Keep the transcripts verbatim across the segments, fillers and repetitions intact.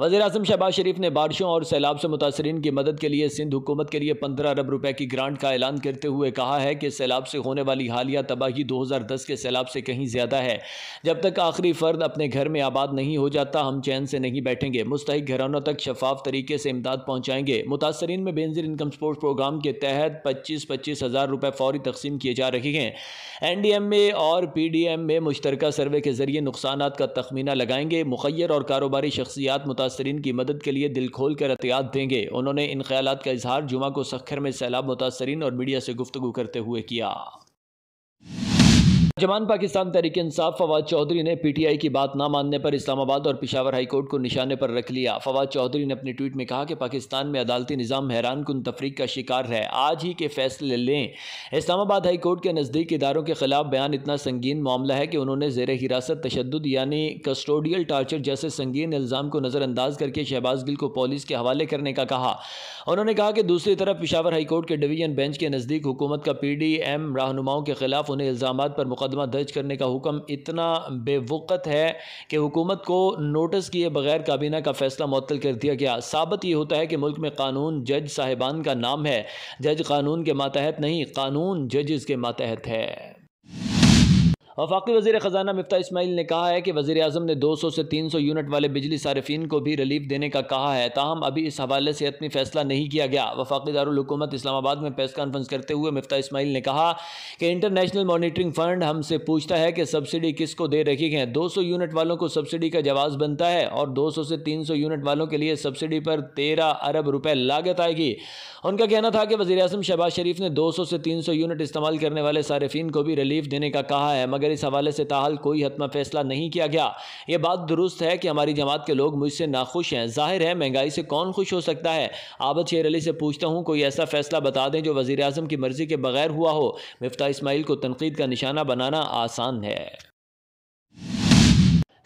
वज़ीर-ए-आज़म शहबाज़ शरीफ ने बारिशों और सैलाब से मुतासरीन की मदद के लिए सिंध हुकूमत के लिए पंद्रह अरब रुपए की ग्रांट का ऐलान करते हुए कहा है कि सैलाब से होने वाली हालिया तबाही दो हज़ार दस के सैलाब से कहीं ज़्यादा है। जब तक आखिरी फर्द अपने घर में आबाद नहीं हो जाता हम चैन से नहीं बैठेंगे। मुस्तहिक घरानों तक शफाफ तरीके से इमदाद पहुँचाएंगे। मुतासरीन में बेनज़ीर इनकम सपोर्ट प्रोग्राम के तहत पच्चीस पच्चीस हज़ार रुपये फौरी तकसीम किए जा रहे हैं। एन डी एम ए और पी डी एम ए मुश्तरका सर्वे के जरिए नुकसानात का तखमीना लगाएंगे। मुखय्यर और कारोबारी शख्सियात मुतासरीन की मदद के लिए दिल खोल कर एहतियात देंगे। उन्होंने इन ख्यालात का इजहार जुमा को सक्खर में सैलाब मुतासरीन और मीडिया से गुफ्तगू करते हुए किया। जमान पाकिस्तान तहरीक इंसाफ फवाद चौधरी ने पीटीआई की बात ना मानने पर इस्लामाबाद और पिशावर हाईकोर्ट को निशाने पर रख लिया। फवाद चौधरी ने अपने ट्वीट में कहा कि पाकिस्तान में अदालती निज़ाम हैरान कुन तफरीक का शिकार है। आज ही के फैसले लें। इस्लामाबाद हाईकोर्ट के नज़दीक इदारों के खिलाफ बयान इतना संगीन मामला है कि उन्होंने जेर हिरासत तशद्दुद यानी कस्टोडियल टार्चर जैसे संगीन इल्ज़ाम को नज़रअंदाज करके शहबाज गिल को पुलिस के हवाले करने का कहा। उन्होंने कहा कि दूसरी तरफ पिशावर हाईकोर्ट के डिवीजन बेंच के नज़दीक हुकूमत का पी डी एम रहनुमाओं के खिलाफ उन्हें इल्ज़ाम पर मुकदमा दर्ज करने का हुक्म इतना बेवकत है कि हुकूमत को नोटिस किए बगैर काबीना का फैसला मुअत्तल कर दिया गया। साबित ये होता है कि मुल्क में कानून जज साहिबान का नाम है। जज कानून के मातहत नहीं, कानून जजेस के मातहत है। वफाकी वज़ीर ख़जाना मिफ्ता इस्माईल ने कहा है कि वज़ीर आज़म ने दो सौ से तीन सौ यूनिट वाले बिजली सार्फिन को भी रिलीफ देने का कहा है, ताहम अभी इस हवाले से हतमी फैसला नहीं किया गया। वफाकी दारुल हुकूमत इस्लामाबाद में प्रेस कॉन्फ्रेंस करते हुए मिफ्ता इस्माईल ने कहा कि इंटरनेशनल मॉनिटरिंग फंड हमसे पूछता है कि सब्सिडी किसको दे रखी है। दो सौ यूनिट वालों को सब्सिडी का जवाब बनता है और दो सौ से तीन सौ यूनिट वालों के लिए सब्सिडी पर तेरह अरब रुपये लागत आएगी। उनका कहना था कि वज़ीर आज़म शहबाज शरीफ ने दो सौ से तीन सौ यूनिट इस्तेमाल करने वाले सार्फिन को भी रिलीफ देने का कहा है, मगर इस हवाले से ताहल कोई हतमा फैसला नहीं किया गया। यह बात दुरुस्त है कि हमारी जमात के लोग मुझसे नाखुश हैं। जाहिर है महंगाई से कौन खुश हो सकता है। आबद शेर अली से पूछता हूँ कोई ऐसा फैसला बता दें जो वज़ीर आज़म की मर्ज़ी के बगैर हुआ हो। मिफ्ता इस्माईल को तनकीद का निशाना बनाना आसान है।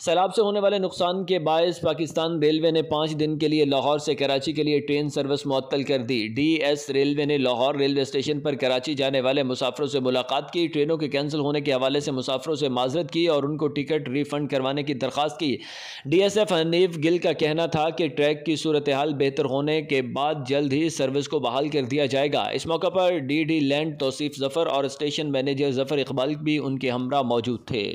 सैलाब से होने वाले नुकसान के बायस पाकिस्तान रेलवे ने पाँच दिन के लिए लाहौर से कराची के लिए ट्रेन सर्विस मुअत्तल कर दी। डी एस रेलवे ने लाहौर रेलवे स्टेशन पर कराची जाने वाले मुसाफरों से मुलाकात की, ट्रेनों के कैंसिल होने के हवाले से मुसाफरों से माजरत की और उनको टिकट रिफंड करवाने की दरख्वास्त की। D S F Hanif Gill का कहना था कि ट्रैक की सूरत हाल बेहतर होने के बाद जल्द ही सर्विस को बहाल कर दिया जाएगा। इस मौके पर D D land Tauseef Zafar और स्टेशन मैनेजर ज़फ़र इकबाल भी उनके हमरा मौजूद थे।